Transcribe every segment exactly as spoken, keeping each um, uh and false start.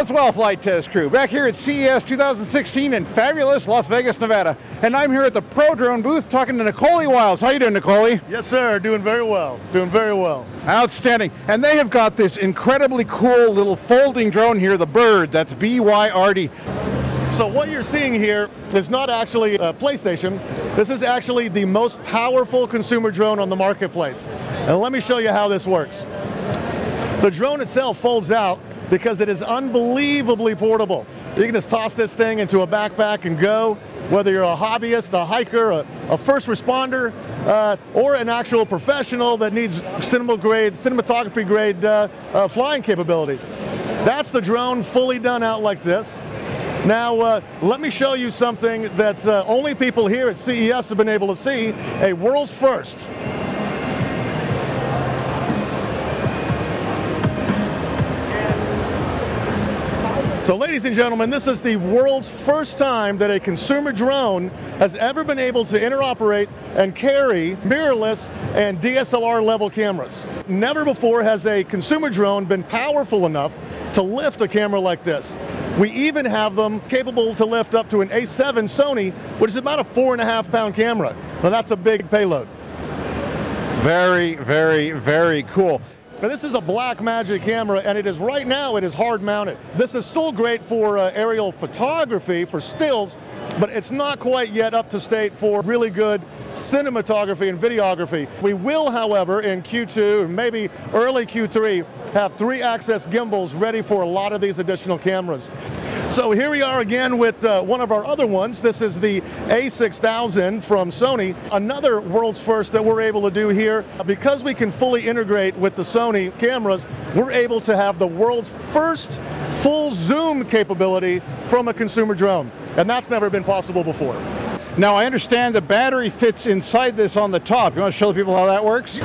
Roswell Flight Test Crew, back here at C E S two thousand sixteen in fabulous Las Vegas, Nevada. And I'm here at the ProDrone booth talking to Nicolai Wiles. How you doing, Nicolai? Yes, sir. Doing very well. Doing very well. Outstanding. And they have got this incredibly cool little folding drone here, the Byrd. That's B Y R D. So what you're seeing here is not actually a PlayStation. This is actually the most powerful consumer drone on the marketplace. And let me show you how this works. The drone itself folds out because it is unbelievably portable. You can just toss this thing into a backpack and go, whether you're a hobbyist, a hiker, a, a first responder, uh, or an actual professional that needs cinema grade, cinematography grade uh, uh, flying capabilities. That's the drone fully done out like this. Now, uh, let me show you something that's uh, only people here at C E S have been able to see, a world's first. So ladies and gentlemen, this is the world's first time that a consumer drone has ever been able to interoperate and carry mirrorless and D S L R level cameras. Never before has a consumer drone been powerful enough to lift a camera like this. We even have them capable to lift up to an A seven Sony, which is about a four and a half pound camera. Now that's a big payload. Very, very, very cool. Now this is a Blackmagic camera, and it is right now it is hard mounted. This is still great for uh, aerial photography, for stills, but it's not quite yet up to state for really good cinematography and videography. We will, however, in Q two, maybe early Q three, have three axis gimbals ready for a lot of these additional cameras. So here we are again with uh, one of our other ones. This is the A six thousand from Sony, another world's first that we're able to do here. Because we can fully integrate with the Sony cameras, we're able to have the world's first full zoom capability from a consumer drone. And that's never been possible before. Now I understand the battery fits inside this on the top. You want to show people how that works?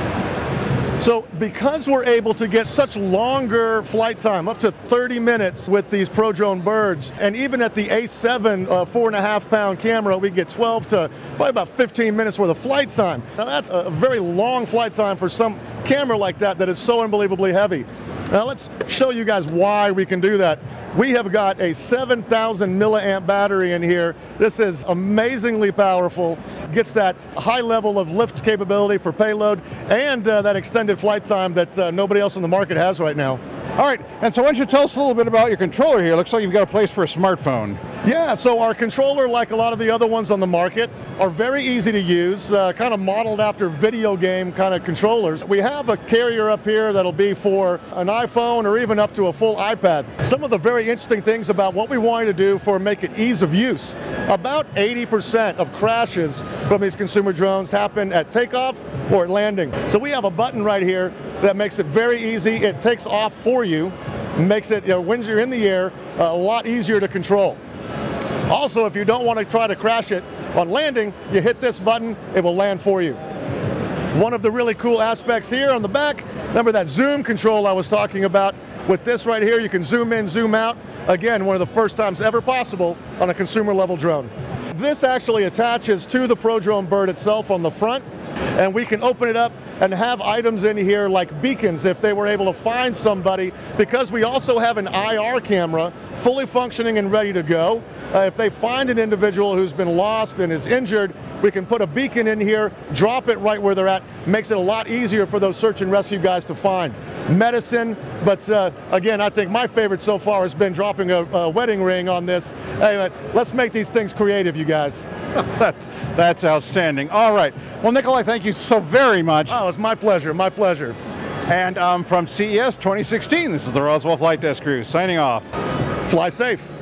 So because we're able to get such longer flight time, up to thirty minutes with these ProDrone Byrds, and even at the A seven uh, four and a half pound camera, we get twelve to probably about fifteen minutes worth of flight time. Now that's a very long flight time for some camera like that that is so unbelievably heavy. Now let's show you guys why we can do that. We have got a seven thousand milliamp battery in here. This is amazingly powerful. Gets that high level of lift capability for payload and uh, that extended flight time that uh, nobody else in the market has right now. All right, and so why don't you tell us a little bit about your controller here? Looks like you've got a place for a smartphone. Yeah, so our controller, like a lot of the other ones on the market, are very easy to use, uh, kind of modeled after video game kind of controllers. We have a carrier up here that'll be for an iPhone or even up to a full iPad. Some of the very interesting things about what we wanted to do for make it ease of use. About eighty percent of crashes from these consumer drones happen at takeoff or at landing. So we have a button right here that makes it very easy. It takes off for you, makes it, you know, when you're in the air, uh, a lot easier to control. Also, if you don't want to try to crash it on landing, you hit this button, it will land for you. One of the really cool aspects here on the back, remember that zoom control I was talking about? With this right here, you can zoom in, zoom out. Again, one of the first times ever possible on a consumer level drone. This actually attaches to the ProDrone Byrd itself on the front, and we can open it up and have items in here like beacons if they were able to find somebody, because we also have an I R camera fully functioning and ready to go. Uh, if they find an individual who's been lost and is injured, we can put a beacon in here, drop it right where they're at. Makes it a lot easier for those search and rescue guys to find. Medicine, but uh, again, I think my favorite so far has been dropping a, a wedding ring on this. Anyway, let's make these things creative, you guys. that's, that's outstanding. All right. Well, Nicolai, thank you so very much. Oh, it's my pleasure. My pleasure. And um, from C E S twenty sixteen, this is the Roswell Flight Test Crew signing off. Fly safe.